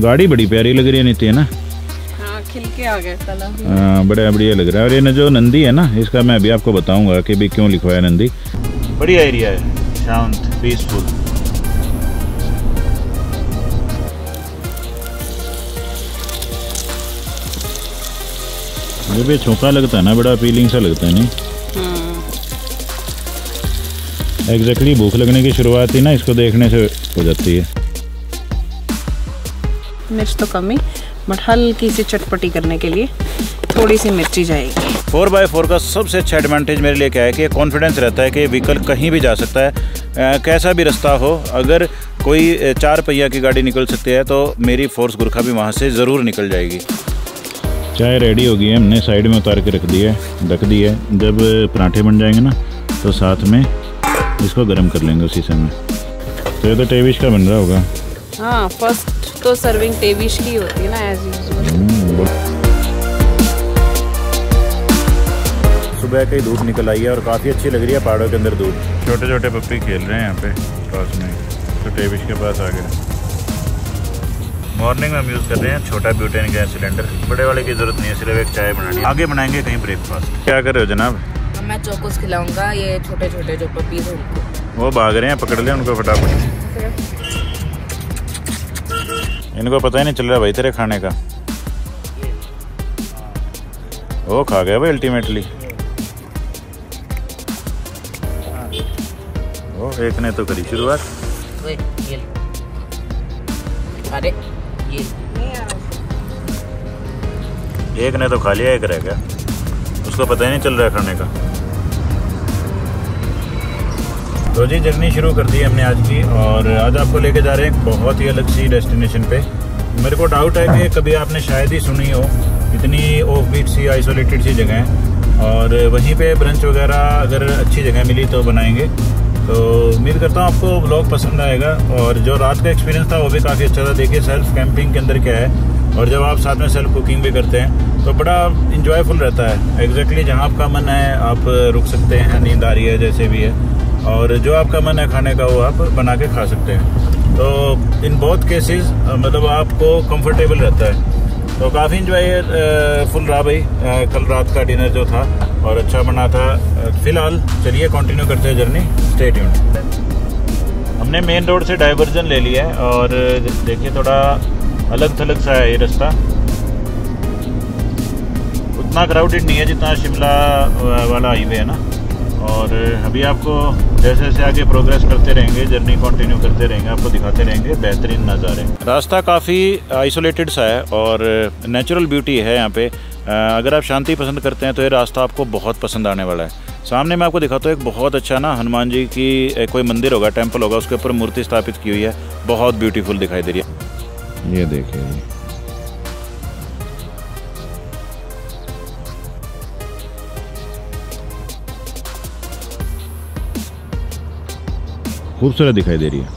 गाड़ी बड़ी प्यारी लग रही है नीति, है ना? हाँ, खिल के आ गए साला। हाँ, बड़ा बढ़िया लग रहा है। और ये ना जो नंदी है ना, इसका मैं अभी आपको बताऊंगा कि भी क्यों लिखवाया नंदी। बढ़िया एरिया है, शांत, पीसफुल। ये भी छोका लगता है ना, बड़ा अपीलिंग सा लगता है। नहीं एग्जैक्टली भूख लगने की शुरुआत ही ना इसको देखने से हो जाती है। मिर्च तो कम ही, बट हल्की सी चटपटी करने के लिए थोड़ी सी मिर्ची जाएगी। 4x4 का सबसे अच्छा एडवांटेज मेरे लिए क्या है कि कॉन्फिडेंस रहता है कि व्हीकल कहीं भी जा सकता है, कैसा भी रास्ता हो। अगर कोई चार पहिया की गाड़ी निकल सकती है तो मेरी फोर्स गुरखा भी वहाँ से ज़रूर निकल जाएगी। चाय रेडी हो गई है, हमने साइड में उतार के रख दी है, ढक दी है। जब पराठे बन जाएंगे ना तो साथ में इसको गर्म कर लेंगे उसी समय। तो ये तो टेविश का बन रहा होगा। हाँ, फर्स्ट तो सर्विंग टेविश की होती है ना, एज यूजुअल। सुबह कई धूप निकल आई है और काफ़ी अच्छी लग रही है पहाड़ों के अंदर धूप। छोटे छोटे पप्पी खेल रहे हैं यहाँ पे पास में, तो टेविश के पास आ गए। मॉर्निंग में हम यूज़ कर रहे हैं छोटा ब्यूटेन गैस सिलेंडर, बड़े वाले की जरूरत नहीं है, सिर्फ एक चाय बनानी है। आगे बनाएंगे कहीं ब्रेकफास्ट। क्या कर रहे हो जनाब? मैं चोकोस खिलाऊंगा। ये छोटे छोटे जो पपीज हैं वो भाग रहे हैं, पकड़ लें उनको फटाफट। इनको पता ही नहीं चल रहा भाई तेरे खाने का। वो खा गया भाई अल्टीमेटली। वो एक ने तो करी शुरुआत, अरे एक ने तो खा लिया, एक रह गया, उसको पता ही नहीं चल रहा है खाने का। तो जी जर्नी शुरू कर दी हमने आज की, और आज आपको लेके जा रहे हैं एक बहुत ही अलग सी डेस्टिनेशन पे। मेरे को डाउट है कि कभी आपने शायद ही सुनी हो, इतनी ऑफ बीट सी आइसोलेटेड सी जगह है। और वहीं पे ब्रंच वगैरह अगर अच्छी जगह मिली तो बनाएंगे। तो उम्मीद करता हूँ आपको ब्लॉग पसंद आएगा। और जो रात का एक्सपीरियंस था वो भी काफ़ी अच्छा था। देखिए सेल्फ कैंपिंग के अंदर क्या है, और जब आप साथ में सेल्फ कुकिंग भी करते हैं तो बड़ा इंजॉयफुल रहता है। एग्जैक्टली जहाँ आपका मन है आप रुक सकते हैं, नींद आ रही है जैसे भी है, और जो आपका मन है खाने का वो आप बना के खा सकते हैं। तो इन बहुत केसेस मतलब आपको कम्फर्टेबल रहता है। तो काफ़ी इंजॉयफुल रहा भाई कल रात का डिनर जो था, और अच्छा बना था। फिलहाल चलिए कंटिन्यू करते हैं जर्नी, स्टे ट्यून्ड। हमने मेन रोड से डाइवर्जन ले लिया है, और देखिए थोड़ा अलग थलग सा है ये रास्ता। उतना क्राउडेड नहीं है जितना शिमला वाला हाईवे है ना। और अभी आपको जैसे जैसे आगे प्रोग्रेस करते रहेंगे, जर्नी कंटिन्यू करते रहेंगे, आपको दिखाते रहेंगे बेहतरीन नज़ारे। रास्ता काफ़ी आइसोलेटेड सा है और नेचुरल ब्यूटी है यहाँ पे। अगर आप शांति पसंद करते हैं तो ये रास्ता आपको बहुत पसंद आने वाला है। सामने मैं आपको दिखाता हूँ एक बहुत अच्छा ना हनुमान जी की कोई मंदिर होगा, टेम्पल होगा, उसके ऊपर मूर्ति स्थापित की हुई है, बहुत ब्यूटीफुल दिखाई दे रही है। ये देखिए खूबसूरत दिखाई दे रही है।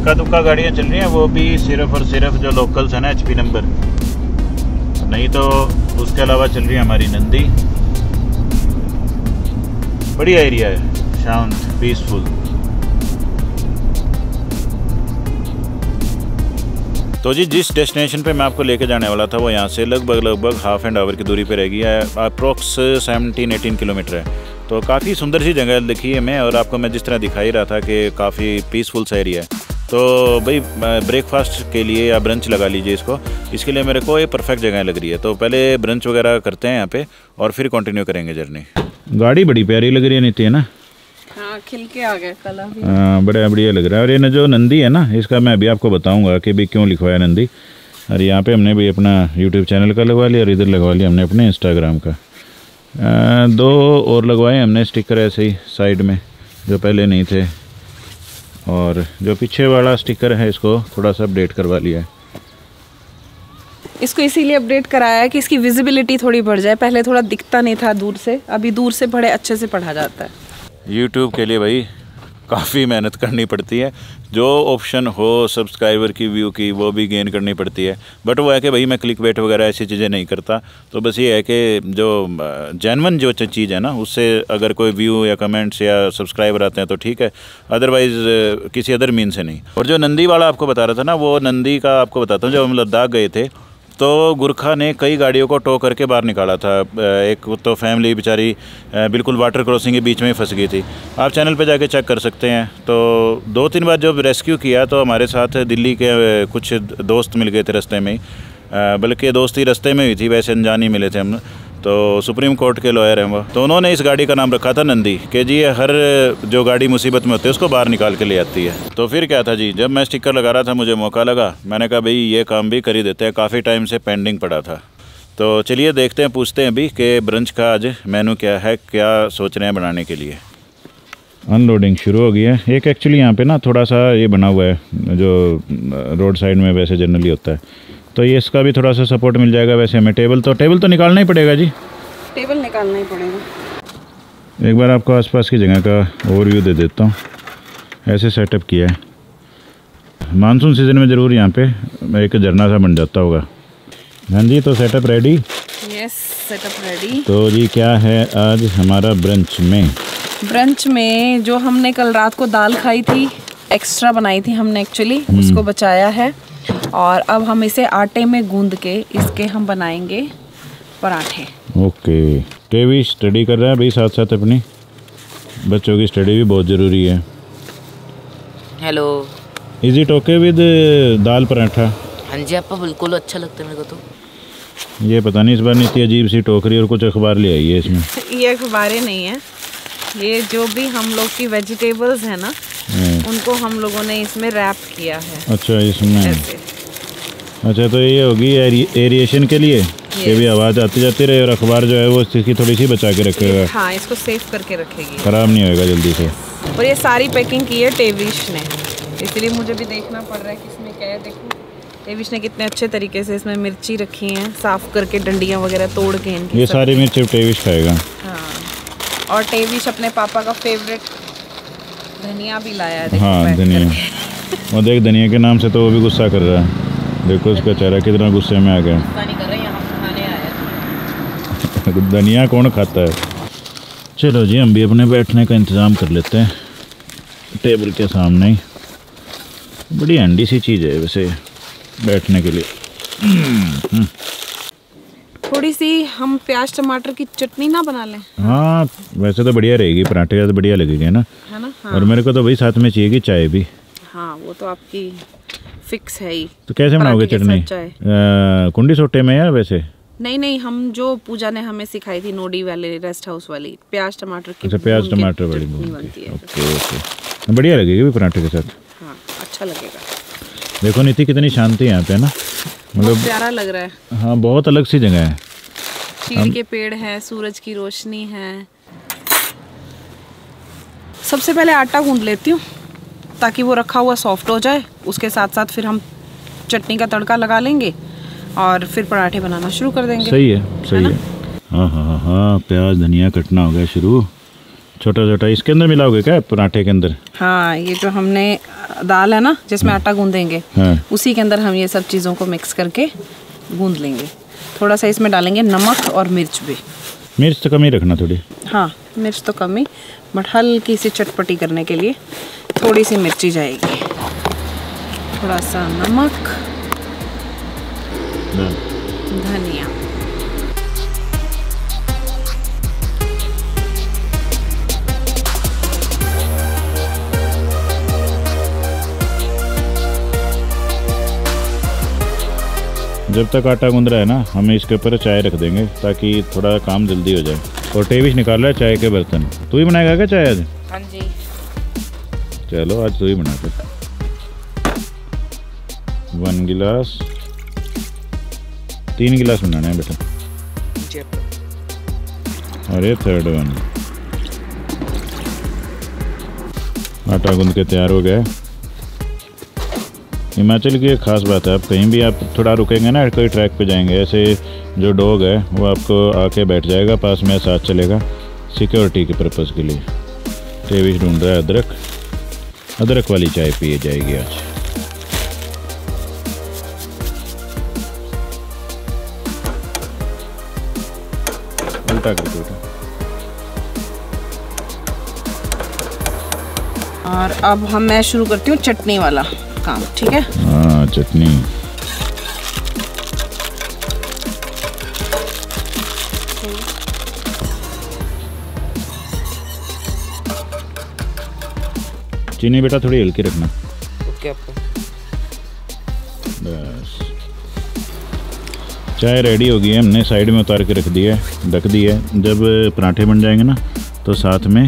इक्का दुक्का गाड़ियाँ चल रही हैं, वो भी सिर्फ और सिर्फ जो लोकल्स हैं ना, एचपी नंबर, नहीं तो उसके अलावा चल रही है हमारी नंदी। बढ़िया एरिया है, शांत, पीसफुल। तो जी जिस डेस्टिनेशन पे मैं आपको लेके जाने वाला था वो यहाँ से लगभग हाफ एंड आवर की दूरी पे रहेगी, अप्रोक्स 17-18 किलोमीटर है। तो काफ़ी सुंदर सी जगह देखी है मैं, और आपको मैं जिस तरह दिखा ही रहा था कि काफ़ी पीसफुल सा एरिया है। तो भाई ब्रेकफास्ट के लिए या ब्रंच लगा लीजिए इसको, इसके लिए मेरे को ये परफेक्ट जगह लग रही है। तो पहले ब्रंच वगैरह करते हैं यहाँ पे और फिर कंटिन्यू करेंगे जर्नी। गाड़ी बड़ी प्यारी लग रही है नीति, है ना? हाँ, खिल के आ गए साला। हाँ, बड़ा बढ़िया लग रहा है। और ये ना जो नंदी है ना, इसका मैं अभी आपको बताऊँगा कि भाई क्यों लिखवाया नंदी। और यहाँ पर हमने भी अपना यूट्यूब चैनल का लगवा लिया, और इधर लगवा लिया हमने अपने इंस्टाग्राम का। दो और लगवाए हमने स्टिकर ऐसे ही साइड में जो पहले नहीं थे, और जो पीछे वाला स्टिकर है इसको थोड़ा सा अपडेट करवा लिया है। इसको इसीलिए अपडेट कराया है कि इसकी विजिबिलिटी थोड़ी बढ़ जाए। पहले थोड़ा दिखता नहीं था दूर से, अभी दूर से बड़े अच्छे से पढ़ा जाता है। यूट्यूब के लिए भाई काफ़ी मेहनत करनी पड़ती है। जो ऑप्शन हो सब्सक्राइबर की, व्यू की, वो भी गेन करनी पड़ती है। बट वो है कि भाई मैं क्लिक बेट वगैरह ऐसी चीज़ें नहीं करता। तो बस ये है कि जो जेन्युइन जो चीज़ है ना, उससे अगर कोई व्यू या कमेंट्स या सब्सक्राइबर आते हैं तो ठीक है, अदरवाइज़ किसी अदर मीन से नहीं। और जो नंदी वाला आपको बता रहा था ना, वो नंदी का आपको बताता हूँ। जब हम लद्दाख गए थे तो गुरखा ने कई गाड़ियों को टो करके बाहर निकाला था। एक तो फैमिली बेचारी बिल्कुल वाटर क्रॉसिंग के बीच में ही फंस गई थी। आप चैनल पे जाके चेक कर सकते हैं। तो 2-3 बार जब रेस्क्यू किया तो हमारे साथ दिल्ली के कुछ दोस्त मिल गए थे रास्ते में ही, बल्कि दोस्ती रास्ते में ही थी, वैसे अनजान ही मिले थे हम। तो सुप्रीम कोर्ट के लॉयर हैं वो, तो उन्होंने इस गाड़ी का नाम रखा था नंदी, कि जी हर जो गाड़ी मुसीबत में होती है उसको बाहर निकाल के ले आती है। तो फिर क्या था जी, जब मैं स्टिकर लगा रहा था मुझे मौका लगा, मैंने कहा भाई ये काम भी कर ही देते हैं, काफ़ी टाइम से पेंडिंग पड़ा था। तो चलिए देखते हैं, पूछते हैं अभी कि ब्रंच का आज मेनू क्या है, क्या सोच रहे हैं बनाने के लिए। अनलोडिंग शुरू हो गई है। एक एक्चुअली यहाँ पे ना थोड़ा सा ये बना हुआ है जो रोड साइड में वैसे जनरली होता है, तो ये इसका भी थोड़ा सा सपोर्ट मिल जाएगा। वैसे हमें टेबल तो निकालना ही पड़ेगा जी, टेबल निकालना ही पड़ेगा। एक बार आपको आसपास की जगह का ओवरव्यू दे देता हूँ। ऐसे सेटअप किया है, मानसून सीजन में ज़रूर यहाँ पे एक झरना सा बन जाता होगा। हाँ जी, तो setup ready. Yes, setup ready. तो जी क्या है आज हमारा ब्रंच में? ब्रंच में जो हमने कल रात को दाल खाई थी, एक्स्ट्रा बनाई थी हमने एक्चुअली, उसको बचाया है और अब हम इसे आटे में गूंद के इसके हम बनाएंगे पराठे। ओके, टेवी स्टडी कर रहा है भाई, साथ साथ अपनी बच्चों की स्टडी भी बहुत ज़रूरी है। Hello, is it okay with dal paratha? हाँ जी आपा, बिल्कुल अच्छा लगता है मेरे को। तो ये पता नहीं इस बार नीति अजीब सी टोकरी और कुछ अखबार ले आई है इसमें। ये अखबारें नहीं है, ये जो भी हम लोग की वेजिटेबल्स है ना, उनको हम लोगों ने इसमें रैप किया है। अच्छा, इसमें ऐसे। अच्छा, तो ये होगी एरिएशन के लिए, ये भी आवाज़ आती जाती रहे और अखबार जो है वो इसकी थोड़ी सी बचा के रखेगा। हाँ, इसको सेफ करके रखेगी, खराब नहीं होगा जल्दी से। और ये सारी पैकिंग की है टेविश ने, इसलिए मुझे भी देखना पड़ रहा है कि इसमें क्या है। देखो टेविश ने कितने अच्छे तरीके से इसमें मिर्ची रखी हैं, साफ करके डंडियाँ वगैरह तोड़ के। ये सारी मिर्च टेविश खाएगा। हाँ, और टेविश अपने पापा का फेवरेट धनिया भी लाया है। हाँ धनिया, और देख धनिया के नाम से तो वो भी गुस्सा कर रहा है। देखो उसका चेहरा कितना गुस्से में आ गया। धनिया कौन खाता है। चलो जी, हम भी अपने बैठने का इंतज़ाम कर लेते हैं टेबल के सामने ही। बड़ी हैंडी सी चीज़ है वैसे बैठने के लिए। थोड़ी सी हम प्याज टमाटर की चटनी ना बना लें। हाँ, वैसे तो बढ़िया रहेगी, पराठे का तो बढ़िया लगेगा ना, है ना। हाँ। और मेरे को तो वही साथ में चाहिए कि चाय भी। हाँ, वो तो आपकी फिक्स है ही। तो कैसे बनाओगे चटनी? कुंडी सोटे में या वैसे? नहीं, हम जो पूजा ने हमें सिखाई थी नोडी वाले रेस्ट हाउस वाली, प्याज टमाटर की। अच्छा, प्याज टमाटर वाली बनती है। ओके ओके, बढ़िया लगेगी पराठे के साथ। हाँ, अच्छा लगेगा। देखो नीति कितनी शांति है यहाँ पे ना, मतलब प्यारा लग रहा है। हाँ, बहुत अलग सी जगह है। चीड़ के पेड़ है, सूरज की रोशनी है। सबसे पहले आटा गूंद लेती हूँ ताकि वो रखा हुआ सॉफ्ट हो जाए, उसके साथ साथ फिर हम चटनी का तड़का लगा लेंगे और फिर पराठे बनाना शुरू कर देंगे। सही है, सही है। हाँ, प्याज धनिया कटना हो गया शुरू, छोटा छोटा। इसके अंदर मिलाओगे क्या पराठे के अंदर? हाँ, ये जो हमने दाल है ना जिसमें आटा गूंदेंगे, हाँ, उसी के अंदर हम ये सब चीज़ों को मिक्स करके गूंद लेंगे। थोड़ा सा इसमें डालेंगे नमक और मिर्च भी। मिर्च तो कम ही रखना थोड़ी। हाँ, मिर्च तो कम ही, बट हल्की सी चटपटी करने के लिए थोड़ी सी मिर्ची जाएगी, थोड़ा सा नमक, धनिया। जब तक आटा गूंद रहा है ना, हमें इसके ऊपर चाय रख देंगे ताकि थोड़ा काम जल्दी हो जाए। और टेविश निकाल रहा है चाय के बर्तन। तू ही बनाएगा क्या चाय आज? हाँ जी, चलो आज तू ही बना कर। 1 गिलास, 3 गिलास बनाना है बेटा। और ये 3rd 1। आटा गूंद के तैयार हो गया। हिमाचल की एक ख़ास बात है, आप कहीं भी आप थोड़ा रुकेंगे ना, कोई ट्रैक पे जाएंगे, ऐसे जो डॉग है वो आपको आके बैठ जाएगा पास में, साथ चलेगा सिक्योरिटी के पर्पज़ के लिए। टेविश ढूंढ रहा है अदरक, अदरक वाली चाय पिए जाएगी आज। उल्टा करके उठा। और अब हम मैं शुरू करती हूँ चटनी वाला काम, ठीक है? हाँ, चटनी। चीनी बेटा थोड़ी हल्की रखना। ओके आपको। बस चाय रेडी हो गई है, हमने साइड में उतार के रख दिया है, ढक दिया है। जब पराठे बन जाएंगे ना तो साथ में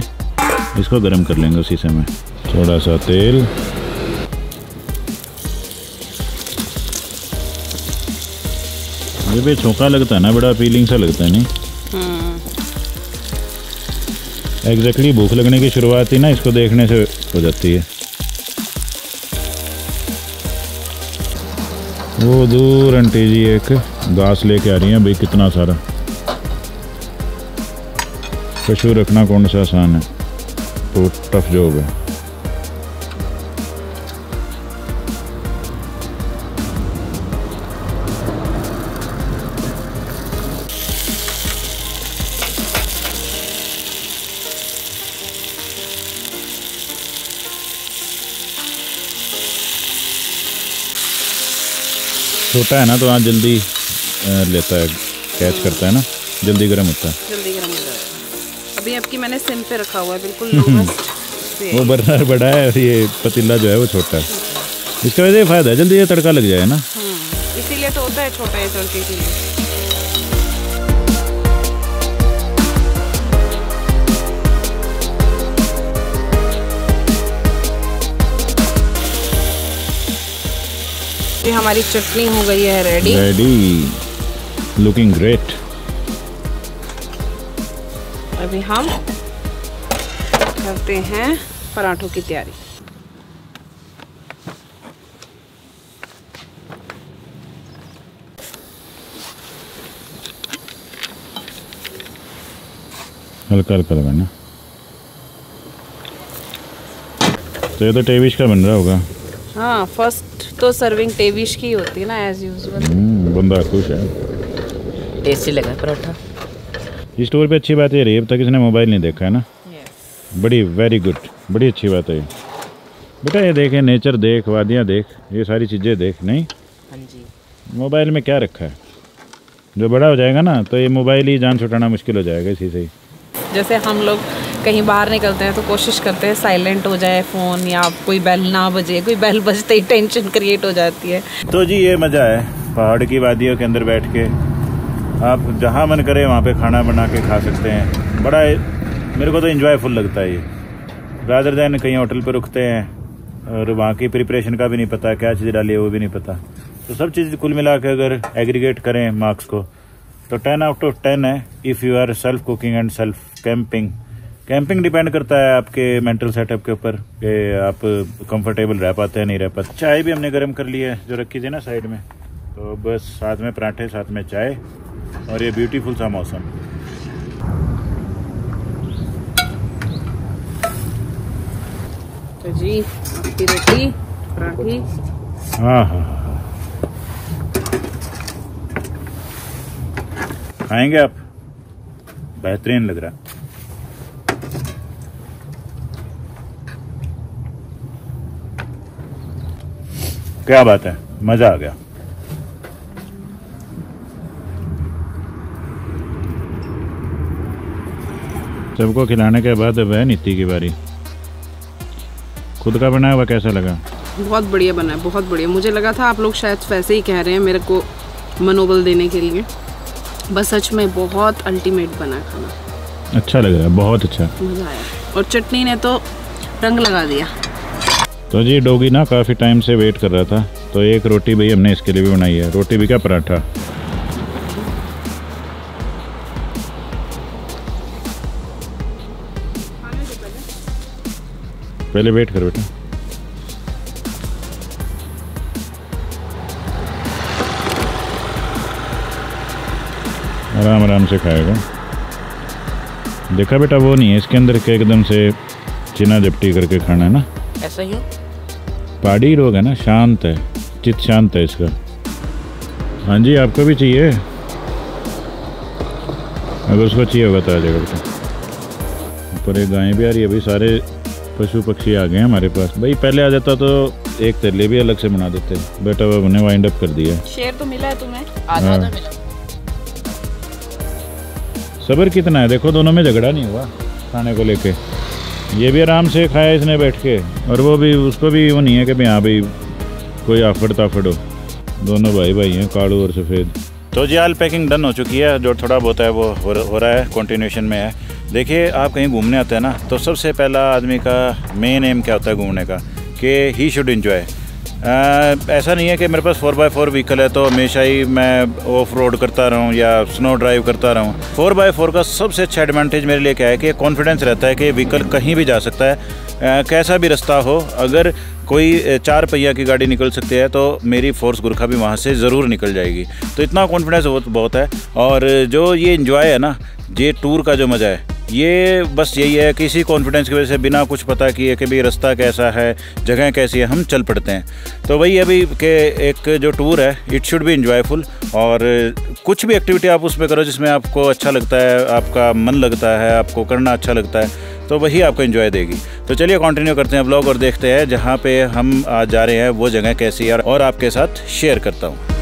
इसको गर्म कर लेंगे। उसी समय थोड़ा सा तेल, ये भी छोका लगता है ना, बड़ा अपीलिंग सा लगता है। नहीं एग्जैक्टली भूख लगने की शुरुआत ही ना इसको देखने से हो जाती है। वो दूर आंटी जी एक घास लेके आ रही है। भाई कितना सारा पशु रखना कौन सा आसान है, तो टफ जॉब है। छोटा है ना तो आज जल्दी लेता है, कैच करता है ना, जल्दी गर्म होता है, जल्दी गर्म होता है। अभी आपकी मैंने सिम पे रखा हुआ है, बिल्कुल लोवेस्ट पे। वो बर्नर बड़ा है और ये पतीला जो है वो छोटा है। इसका वजह से फायदा है, जल्दी ये तड़का लग जाए ना, इसीलिए तो होता है छोटा ये तड़के के लिए। ये हमारी चटनी हो गई है रेडी, रेडी लुकिंग ग्रेट। अभी हम करते हैं पराठों की तैयारी। हल्का हल्का लगाना। तो ये तो टेविश का बन रहा होगा। हाँ, फर्स्ट तो सर्विंग टेविश की होती है ना, एज यूजुअल। बंदा खुश है, टेस्टी लगा पराठा। इस स्टोर पे अच्छी बात ये रही, अब तक इसने मोबाइल नहीं देखा है ना। यस, बड़ी वेरी गुड, बड़ी अच्छी बात है। बेटा ये देखें, नेचर देख, वादियाँ देख, ये सारी चीज़ें देख। नहीं हाँ जी, मोबाइल में क्या रखा है। जो बड़ा हो जाएगा ना तो ये मोबाइल ही जान छुटाना मुश्किल हो जाएगा इसी से ही। जैसे हम लोग कहीं बाहर निकलते हैं तो कोशिश करते हैं साइलेंट हो जाए फ़ोन, या कोई बेल ना बजे। कोई बेल बजते ही टेंशन क्रिएट हो जाती है। तो जी ये मज़ा है पहाड़ की वादियों के अंदर बैठ के। आप जहाँ मन करे वहाँ पे खाना बना के खा सकते हैं। बड़ा मेरे को तो इंजॉयफुल लगता है ये, रादर देन कहीं होटल पर रुकते हैं और वहाँ की प्रिपरेशन का भी नहीं पता, क्या चीज़ डाली है वो भी नहीं पता। तो सब चीज़ कुल मिला के अगर एग्रीगेट करें मार्क्स को तो 10 आउट ऑफ 10 है। If you are self cooking and self camping. Camping depend करता है आपके मेंटल सेटअप के ऊपर कि आप कंफर्टेबल रह पाते हैं नहीं रह पाते। चाय भी हमने गर्म कर ली है जो रखी थी ना साइड में, तो बस साथ में पराठे, साथ में चाय और ये ब्यूटीफुल सा मौसम। तो जी आपकी रोटी पराठी। हाँ हाँ, खाएंगे आप? बेहतरीन लग रहा है। क्या बात है, मजा आ गया। सबको खिलाने के बाद अब है नीति की बारी। खुद का बनाया हुआ कैसा लगा? बहुत बढ़िया बना है, बहुत बढ़िया। मुझे लगा था आप लोग शायद वैसे ही कह रहे हैं मेरे को मनोबल देने के लिए, बस सच में बहुत अल्टीमेट बना खाना। अच्छा लग रहा है, बहुत अच्छा, मज़ा आया। और चटनी ने तो रंग लगा दिया। तो जी डोगी ना काफ़ी टाइम से वेट कर रहा था, तो एक रोटी भी हमने इसके लिए भी बनाई है। रोटी भी क्या, पराठा। पहले वेट कर बेटा। आराम आराम से खाएगा। देखा बेटा, वो नहीं है इसके अंदर के एकदम से चिना झपटी करके खाना है ना। ऐसा ही हो। पहाड़ी रोग है ना, शांत है, चित शांत है इसका। हाँ जी, आपको भी चाहिए, अगर उसको चाहिए होगा तो आ जाएगा बेटा। ऊपर एक गायें भी आ रही है। अभी सारे पशु पक्षी आ गए हैं हमारे पास। भाई पहले आ जाता तो एक तरले भी अलग से बना देते, बट अब हमने वाइंड अप कर दिया। शेर तो मिला है तुम्हें, आधा आधा मिला। सब्र कितना है देखो, दोनों में झगड़ा नहीं हुआ खाने को लेके। ये भी आराम से खाया इसने बैठ के, और वो भी, उसको भी वो नहीं है कि यहाँ भाई कोई आफड़ ताफड़ हो। दोनों भाई भाई हैं, कालू और सफ़ेद। तो जी आल पैकिंग डन हो चुकी है, जो थोड़ा बहुत है वो हो रहा है, कंटिन्यूशन में है। देखिए आप कहीं घूमने आते हैं ना, तो सबसे पहला आदमी का मेन एम क्या होता है घूमने का, कि ही शुड इन्जॉय। ऐसा नहीं है कि मेरे पास 4x4 व्हीकल है तो हमेशा ही मैं ऑफ रोड करता रहूं या स्नो ड्राइव करता रहूं। 4x4 का सबसे अच्छा एडवांटेज मेरे लिए क्या है कि कॉन्फिडेंस रहता है कि व्हीकल कहीं भी जा सकता है, कैसा भी रास्ता हो। अगर कोई 4 पहिया की गाड़ी निकल सकती है तो मेरी फोर्स गुरखा भी वहाँ से ज़रूर निकल जाएगी। तो इतना कॉन्फिडेंस बहुत है। और जो ये इन्जॉय है ना, ये टूर का जो मज़ा है, ये बस यही है कि इसी कॉन्फिडेंस की वजह से बिना कुछ पता किए कि भाई रास्ता कैसा है, जगह कैसी है, हम चल पड़ते हैं। तो वही अभी के एक जो टूर है, इट शुड बी इन्जॉयफुल। और कुछ भी एक्टिविटी आप उसमें करो जिसमें आपको अच्छा लगता है, आपका मन लगता है, आपको करना अच्छा लगता है, तो वही आपको इन्जॉय देगी। तो चलिए कंटिन्यू करते हैं ब्लॉग और देखते हैं जहाँ पर हम आज जा रहे हैं वो जगह कैसी है, और आपके साथ शेयर करता हूँ।